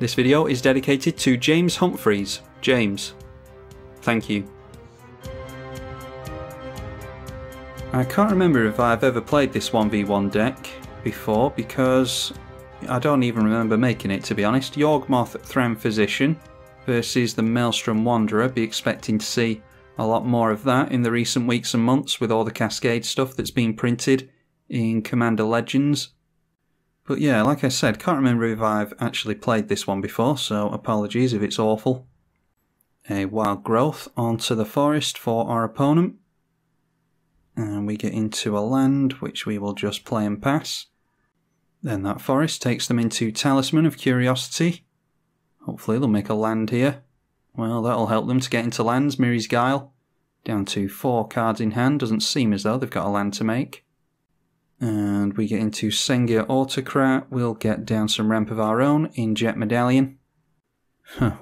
This video is dedicated to James Humphreys. James, thank you. I can't remember if I've ever played this 1v1 deck before, because I don't even remember making it, to be honest. Yawgmoth Thran Physician versus the Maelstrom Wanderer. Be expecting to see a lot more of that in the recent weeks and months with all the Cascade stuff that's been printed in Commander Legends. But yeah, like I said, can't remember if I've actually played this one before, so apologies if it's awful. A Wild Growth onto the forest for our opponent. And we get into a land, which we will just play and pass. Then that forest takes them into Talisman of Curiosity. Hopefully they'll make a land here. Well, that'll help them to get into lands. Mirri's Guile. Down to 4 cards in hand. Doesn't seem as though they've got a land to make. And we get into Sengir Autocrat. We'll get down some ramp of our own in Jet Medallion.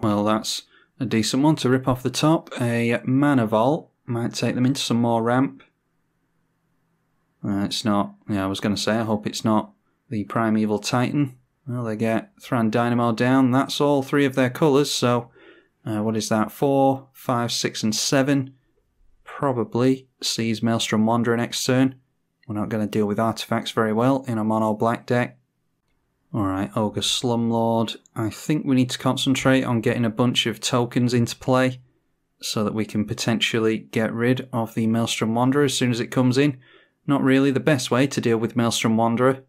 Well, that's a decent one to rip off the top. A Mana Vault might take them into some more ramp. It's not... yeah, I was going to say, I hope it's not the Primeval Titan. Well, they get Thran Dynamo down. That's all 3 of their colours, so... what is that? 4, 5, 6 and 7. Probably sees Maelstrom Wanderer next turn. We're not going to deal with artifacts very well in a mono black deck. Alright, Ogre Slumlord. I think we need to concentrate on getting a bunch of tokens into play so that we can potentially get rid of the Maelstrom Wanderer as soon as it comes in. Not really the best way to deal with Maelstrom Wanderer.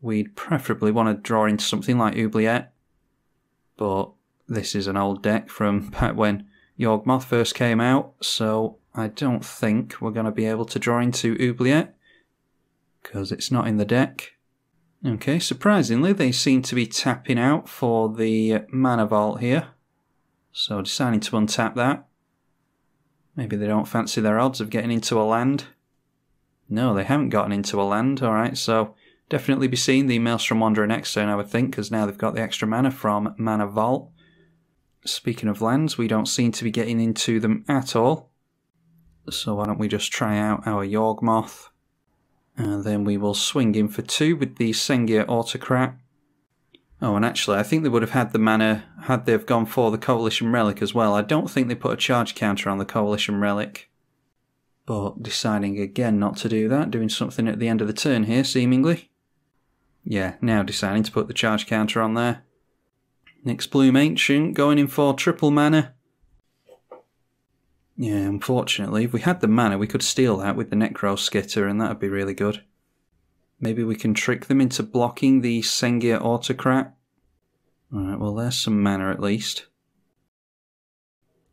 We'd preferably want to draw into something like Oubliette, but this is an old deck from back when Yawgmoth first came out, so I don't think we're going to be able to draw into Oubliette, because it's not in the deck. Okay, surprisingly they seem to be tapping out for the Mana Vault here, so deciding to untap that. Maybe they don't fancy their odds of getting into a land. No, they haven't gotten into a land, alright, so definitely be seeing the Maelstrom Wanderer next turn, I would think, because now they've got the extra mana from Mana Vault. Speaking of lands, we don't seem to be getting into them at all, so why don't we just try out our Yawgmoth, and then we will swing in for 2 with the Sengir Autocrat. Oh, and actually, I think they would have had the mana had they've gone for the Coalition Relic as well. I don't think they put a charge counter on the Coalition Relic. But deciding again not to do that, doing something at the end of the turn here, seemingly. Yeah, now deciding to put the charge counter on there. Nyxbloom Ancient going in for triple mana. Yeah, unfortunately, if we had the mana, we could steal that with the Necroskitter, and that would be really good. Maybe we can trick them into blocking the Sengir Autocrat. Alright, well, there's some mana at least.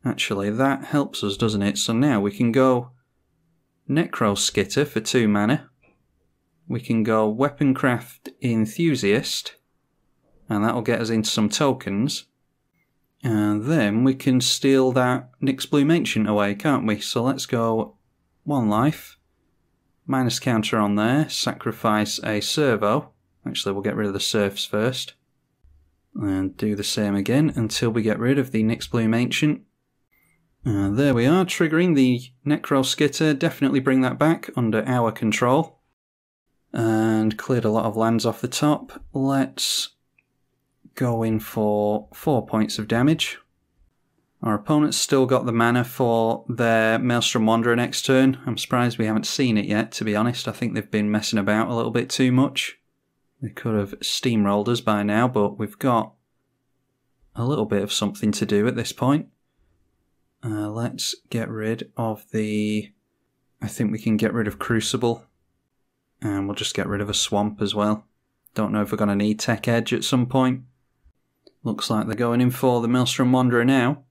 Actually, that helps us, doesn't it? So now we can go... Necroskitter for 2 mana. We can go Weaponcraft Enthusiast, and that'll get us into some tokens. And then we can steal that Nyxbloom Ancient away, can't we? So let's go 1 life. Minus counter on there. Sacrifice a servo. Actually, we'll get rid of the serfs first. And do the same again until we get rid of the Nyxbloom Ancient. And there we are, triggering the Necroskitter. Definitely bring that back under our control. And cleared a lot of lands off the top. Let's go in for 4 points of damage. Our opponent's still got the mana for their Maelstrom Wanderer next turn. I'm surprised we haven't seen it yet, to be honest. I think they've been messing about a little bit too much. They could have steamrolled us by now, but we've got a little bit of something to do at this point. Let's get rid of the... I think we can get rid of Crucible. And we'll just get rid of a Swamp as well. Don't know if we're going to need Tech Edge at some point. Looks like they're going in for the Maelstrom Wanderer now.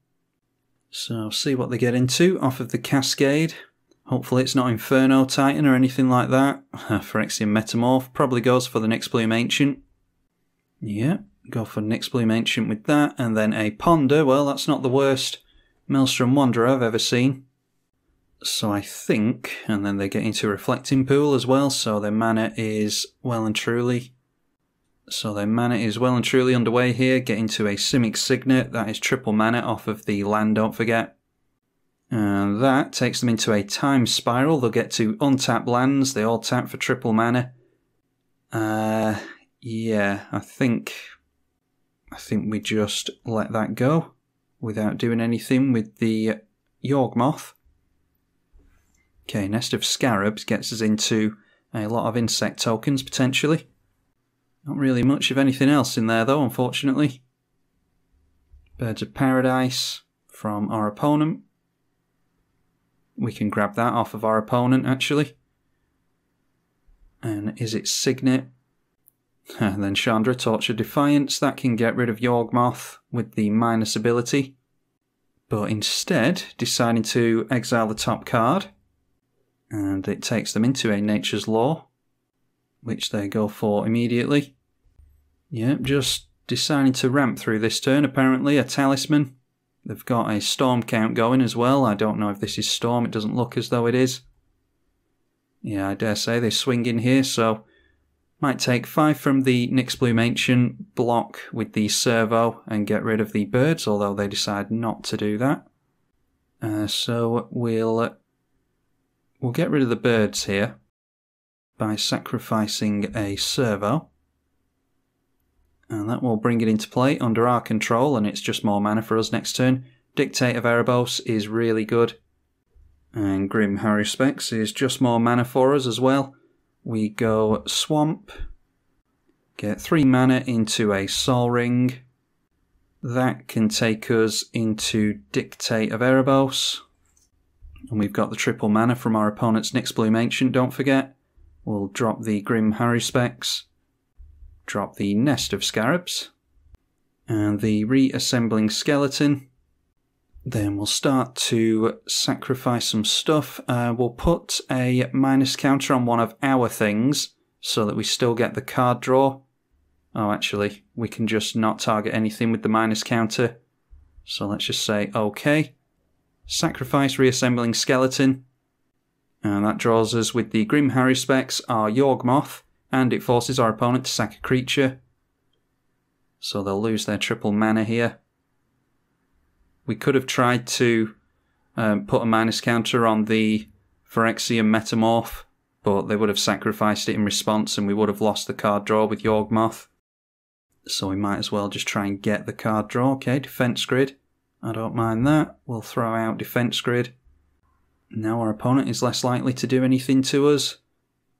So see what they get into off of the Cascade. Hopefully it's not Inferno Titan or anything like that. Phyrexian Metamorph probably goes for the Nyxbloom Ancient. Yeah, go for Nyxbloom Ancient with that. And then a Ponder. Well, that's not the worst Maelstrom Wanderer I've ever seen. So I think, and then they get into Reflecting Pool as well, so their mana is well and truly. Underway here. Get into a Simic Signet, that is triple mana off of the land, don't forget. And that takes them into a Time Spiral. They'll get to untap lands, they all tap for triple mana. Yeah, I think I think we just let that go without doing anything with the Yawgmoth. Okay, Nest of Scarabs gets us into a lot of insect tokens, potentially. Not really much of anything else in there, though, unfortunately. Birds of Paradise from our opponent. We can grab that off of our opponent, actually. And is it Signet? And then Chandra, Torture Defiance. That can get rid of Yawgmoth with the minus ability. But instead, deciding to exile the top card. And it takes them into a Nature's Law, which they go for immediately. Yep, just deciding to ramp through this turn, apparently. A Talisman. They've got a Storm count going as well. I don't know if this is Storm. It doesn't look as though it is. Yeah, I dare say they swing in here, so might take 5 from the Nyxbloom Ancient, block with the Servo, and get rid of the birds, although they decide not to do that. So we'll get rid of the birds here by sacrificing a Servo. And that will bring it into play under our control, and it's just more mana for us next turn. Dictate of Erebos is really good. And Grim Haruspex is just more mana for us as well. We go Swamp, get 3 mana into a Sol Ring. That can take us into Dictate of Erebos. And we've got the triple mana from our opponent's Nyxbloom Ancient, don't forget. We'll drop the Grim Haruspex. Drop the Nest of Scarabs and the Reassembling Skeleton. Then we'll start to sacrifice some stuff. We'll put a minus counter on one of our things so that we still get the card draw. Oh, actually, we can just not target anything with the minus counter. So let's just say okay. Sacrifice Reassembling Skeleton. And that draws us with the Grim Haruspex, our Yawgmoth, and it forces our opponent to sack a creature. So they'll lose their triple mana here. We could have tried to put a minus counter on the Phyrexian Metamorph, but they would have sacrificed it in response and we would have lost the card draw with Yawgmoth. So we might as well just try and get the card draw. Okay, Defence Grid. I don't mind that. We'll throw out Defence Grid. Now our opponent is less likely to do anything to us.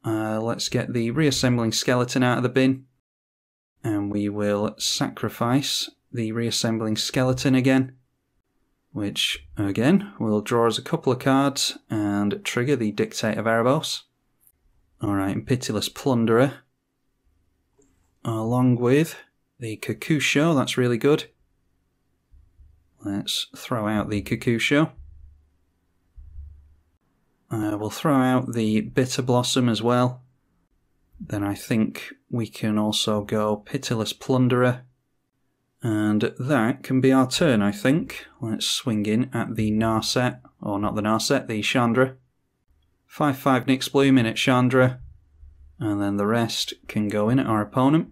Let's get the Reassembling Skeleton out of the bin. And we will sacrifice the Reassembling Skeleton again. Which, again, will draw us a couple of cards and trigger the Dictate of Erebos. Alright, and Pitiless Plunderer. Along with the Kokusho, that's really good. Let's throw out the Kokusho. We'll throw out the Bitter Blossom as well. Then I think we can also go Pitiless Plunderer. And that can be our turn, I think. Let's swing in at the Narset. Or not the Narset, the Chandra. 5/5 Nyxbloom in at Chandra. And then the rest can go in at our opponent.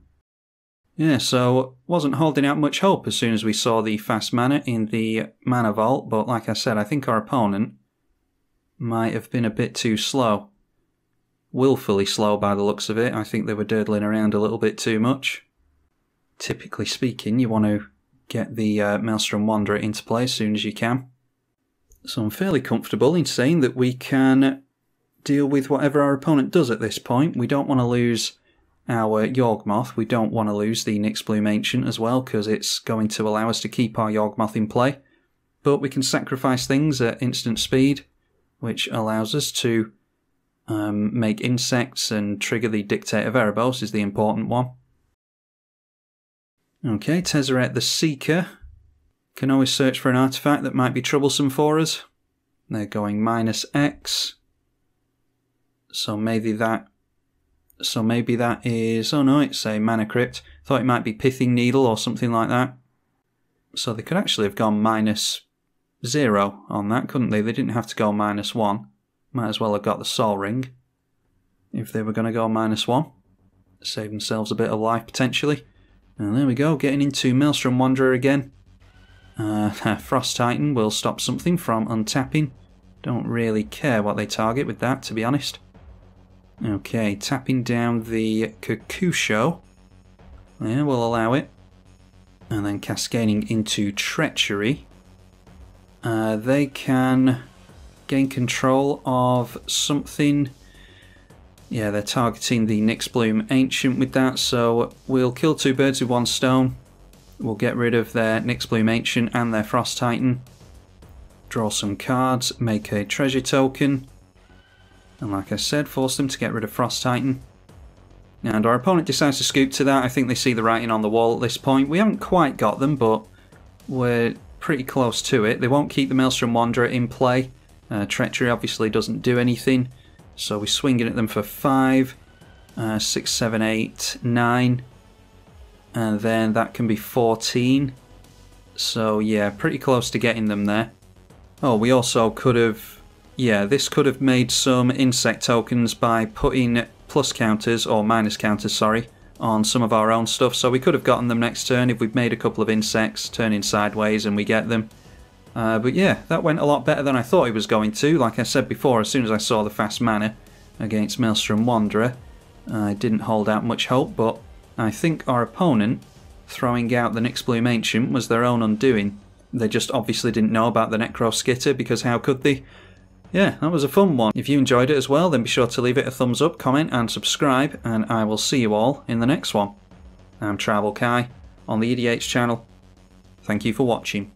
Yeah, so wasn't holding out much hope as soon as we saw the fast mana in the Mana Vault. But like I said, I think our opponent might have been a bit too slow. Willfully slow by the looks of it. I think they were dirdling around a little bit too much. Typically speaking, you want to get the Maelstrom Wanderer into play as soon as you can. So I'm fairly comfortable in saying that we can deal with whatever our opponent does at this point. We don't want to lose our Yawgmoth. We don't want to lose the Nyxbloom Ancient as well, because it's going to allow us to keep our Yawgmoth in play. But we can sacrifice things at instant speed, which allows us to make insects and trigger the Dictate of Erebos is the important one. Okay, Tezzeret the Seeker. Can always search for an artifact that might be troublesome for us. They're going minus X. So maybe that is, oh no, it's a Mana Crypt. Thought it might be Pithing Needle or something like that. So they could actually have gone minus 0 on that, couldn't they? They didn't have to go minus 1. Might as well have got the Sol Ring if they were going to go minus 1. Save themselves a bit of life, potentially. And there we go, getting into Maelstrom Wanderer again. Frost Titan will stop something from untapping. Don't really care what they target with that, to be honest. Okay, tapping down the Kokusho. Yeah, we'll allow it. and then cascading into Treachery, they can gain control of something. Yeah, they're targeting the Nyxbloom Ancient with that, so we'll kill two birds with one stone. We'll get rid of their Nyxbloom Ancient and their Frost Titan. Draw some cards, make a treasure token, and like I said, force them to get rid of Frost Titan. And our opponent decides to scoop to that. I think they see the writing on the wall at this point. We haven't quite got them, but we're pretty close to it. They won't keep the Maelstrom Wanderer in play. Treachery obviously doesn't do anything. So we swing it at them for 5, 6, 7, 8, 9. And then that can be 14. So yeah, pretty close to getting them there. Oh, we also could have... yeah, this could have made some insect tokens by putting plus counters, or minus counters, sorry, on some of our own stuff. So we could have gotten them next turn if we'd made a couple of insects turning sideways and we get them. But yeah, that went a lot better than I thought it was going to. Like I said before, as soon as I saw the fast mana against Maelstrom Wanderer, I didn't hold out much hope, but I think our opponent throwing out the Nyxbloom Ancient was their own undoing. They just obviously didn't know about the Necroskitter, because how could they? Yeah, that was a fun one. If you enjoyed it as well, then be sure to leave it a thumbs up, comment and subscribe, and I will see you all in the next one. I'm Travel Kai on the EDH channel. Thank you for watching.